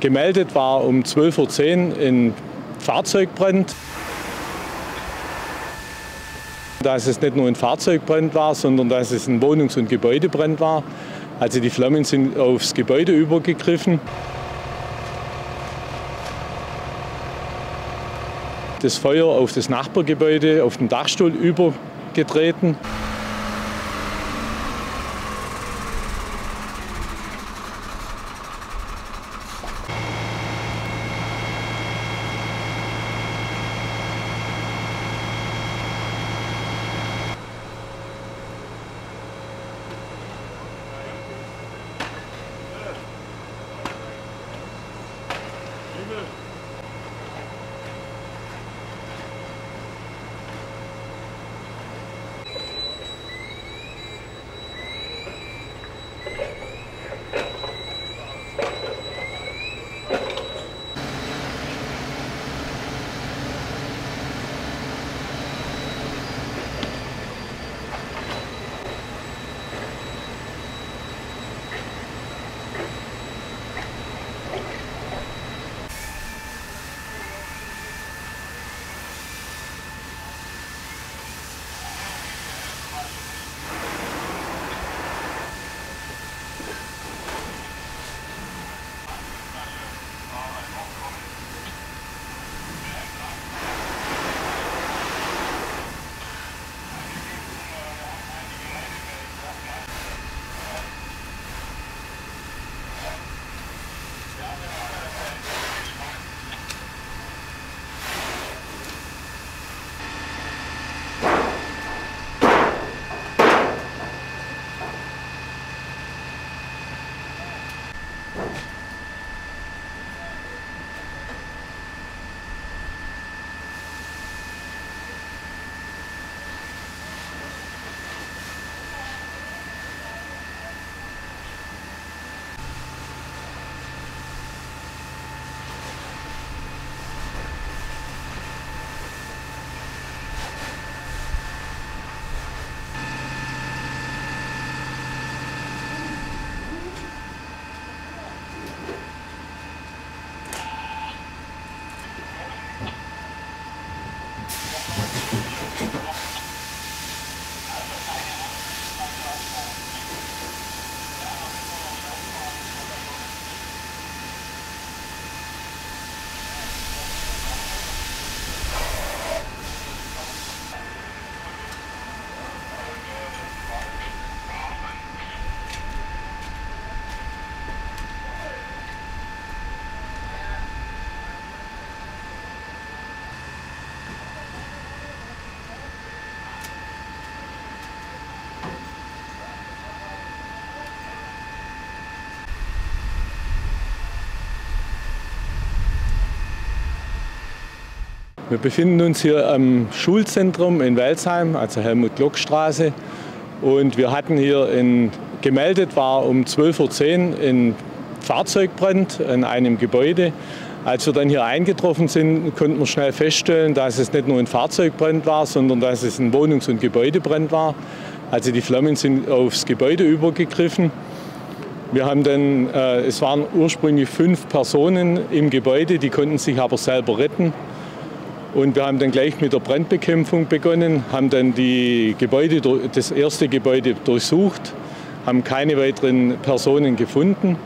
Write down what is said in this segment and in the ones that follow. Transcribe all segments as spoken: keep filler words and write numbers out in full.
Gemeldet war um zwölf Uhr zehn ein Fahrzeugbrand. Dass es nicht nur ein Fahrzeugbrand war, sondern dass es ein Wohnungs- und Gebäudebrand war. Also die Flammen sind aufs Gebäude übergegriffen. Das Feuer auf das Nachbargebäude, auf den Dachstuhl übergetreten. Wir befinden uns hier am Schulzentrum in Welzheim, also Helmut-Glock-Straße. Und wir hatten hier, in, gemeldet war um zwölf Uhr zehn ein Fahrzeugbrand in einem Gebäude. Als wir dann hier eingetroffen sind, konnten wir schnell feststellen, dass es nicht nur ein Fahrzeugbrand war, sondern dass es ein Wohnungs- und Gebäudebrand war. Also die Flammen sind aufs Gebäude übergegriffen. Wir haben dann, äh, es waren ursprünglich fünf Personen im Gebäude, die konnten sich aber selber retten. Und wir haben dann gleich mit der Brandbekämpfung begonnen, haben dann die Gebäude, das erste Gebäude durchsucht, haben keine weiteren Personen gefunden.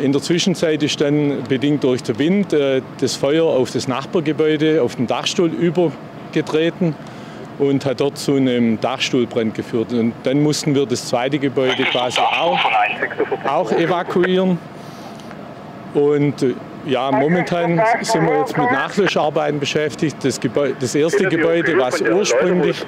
In der Zwischenzeit ist dann, bedingt durch den Wind, das Feuer auf das Nachbargebäude, auf den Dachstuhl übergetreten und hat dort zu einem Dachstuhlbrand geführt. Und dann mussten wir das zweite Gebäude quasi auch, auch evakuieren. Und ja, momentan sind wir jetzt mit Nachlöscharbeiten beschäftigt. Das, Gebäude, das erste Gebäude, was ursprünglich,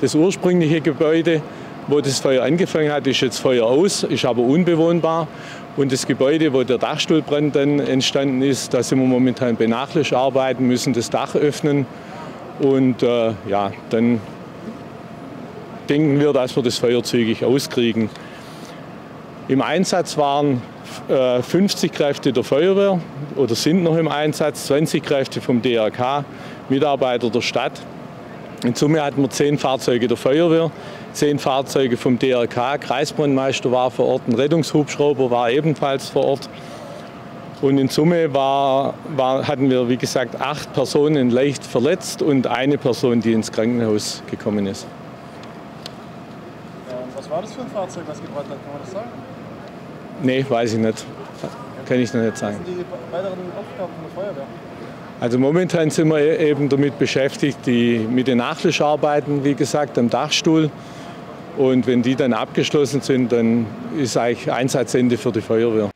das ursprüngliche Gebäude, wo das Feuer angefangen hat, ist jetzt Feuer aus, ist aber unbewohnbar. Und das Gebäude, wo der Dachstuhlbrand dann entstanden ist, da sind wir momentan bei Nachlöscharbeiten, müssen das Dach öffnen. Und äh, ja, dann denken wir, dass wir das Feuer zügig auskriegen. Im Einsatz waren fünfzig Kräfte der Feuerwehr oder sind noch im Einsatz, zwanzig Kräfte vom D R K, Mitarbeiter der Stadt. In Summe hatten wir zehn Fahrzeuge der Feuerwehr, zehn Fahrzeuge vom D R K, Kreisbrandmeister war vor Ort, ein Rettungshubschrauber war ebenfalls vor Ort. Und in Summe war, war, hatten wir, wie gesagt, acht Personen leicht verletzt und eine Person, die ins Krankenhaus gekommen ist. Was war das für ein Fahrzeug, das gebrannt hat? Kann man das sagen? Nee, weiß ich nicht. Kann ich noch nicht sagen. Was sind die weiteren Aufgaben der Feuerwehr? Also momentan sind wir eben damit beschäftigt, die, mit den Nachlöscharbeiten, wie gesagt, am Dachstuhl. Und wenn die dann abgeschlossen sind, dann ist eigentlich Einsatzende für die Feuerwehr.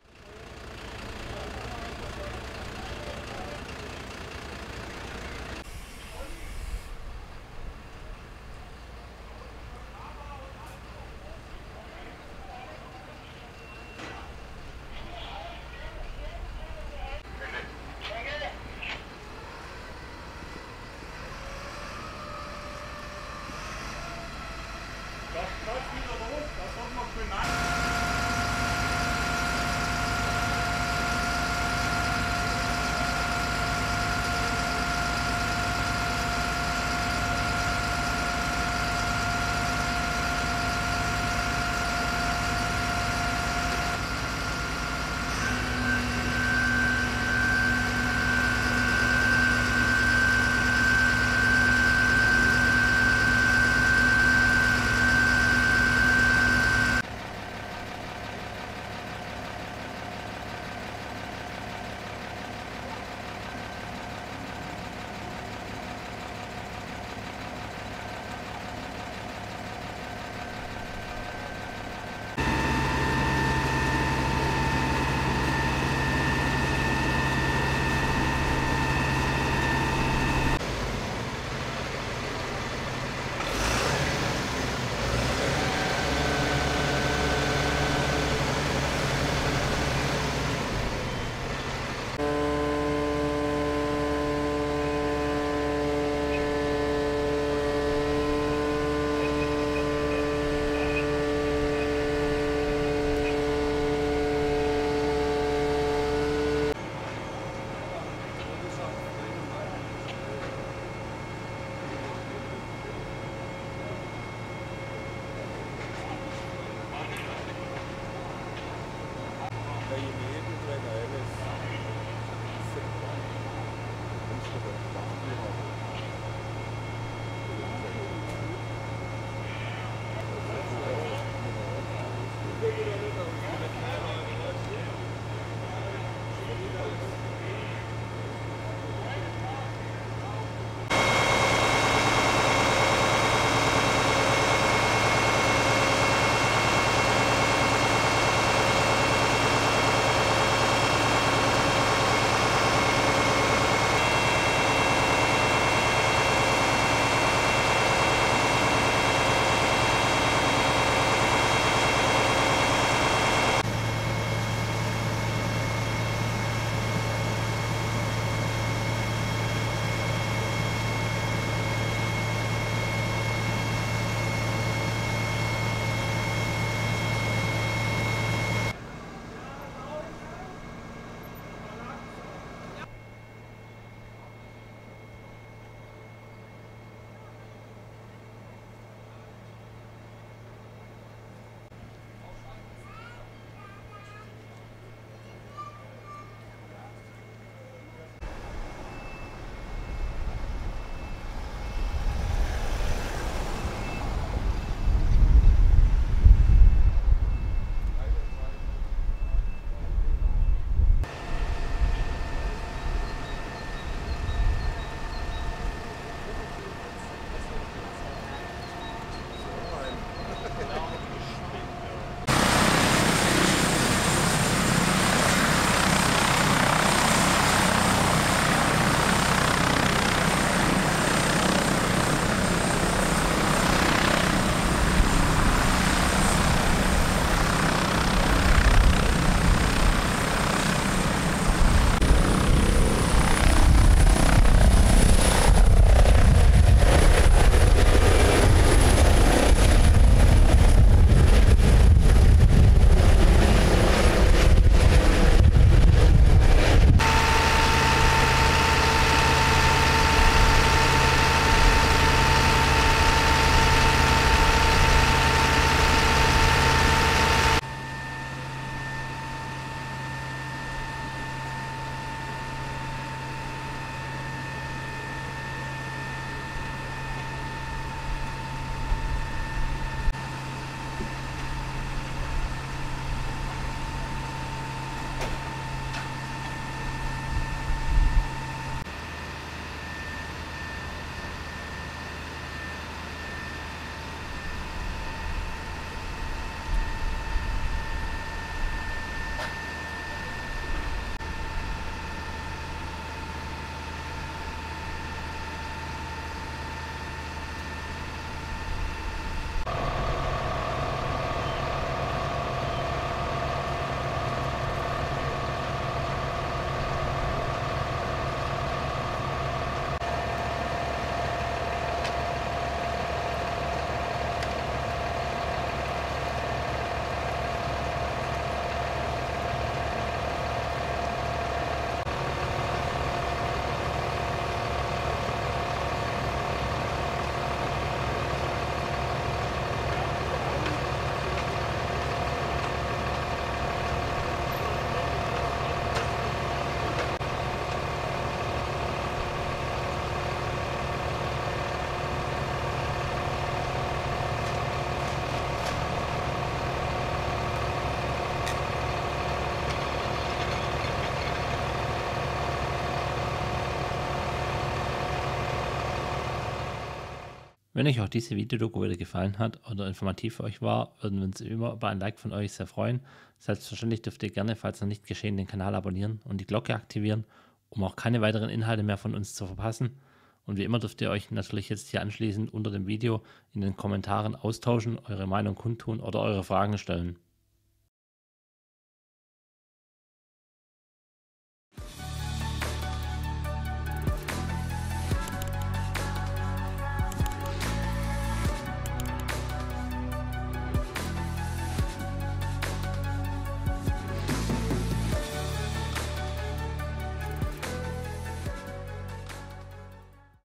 Wenn euch auch diese Videodoku wieder gefallen hat oder informativ für euch war, würden wir uns immer über ein Like von euch sehr freuen. Selbstverständlich dürft ihr gerne, falls noch nicht geschehen, den Kanal abonnieren und die Glocke aktivieren, um auch keine weiteren Inhalte mehr von uns zu verpassen. Und wie immer dürft ihr euch natürlich jetzt hier anschließend unter dem Video in den Kommentaren austauschen, eure Meinung kundtun oder eure Fragen stellen.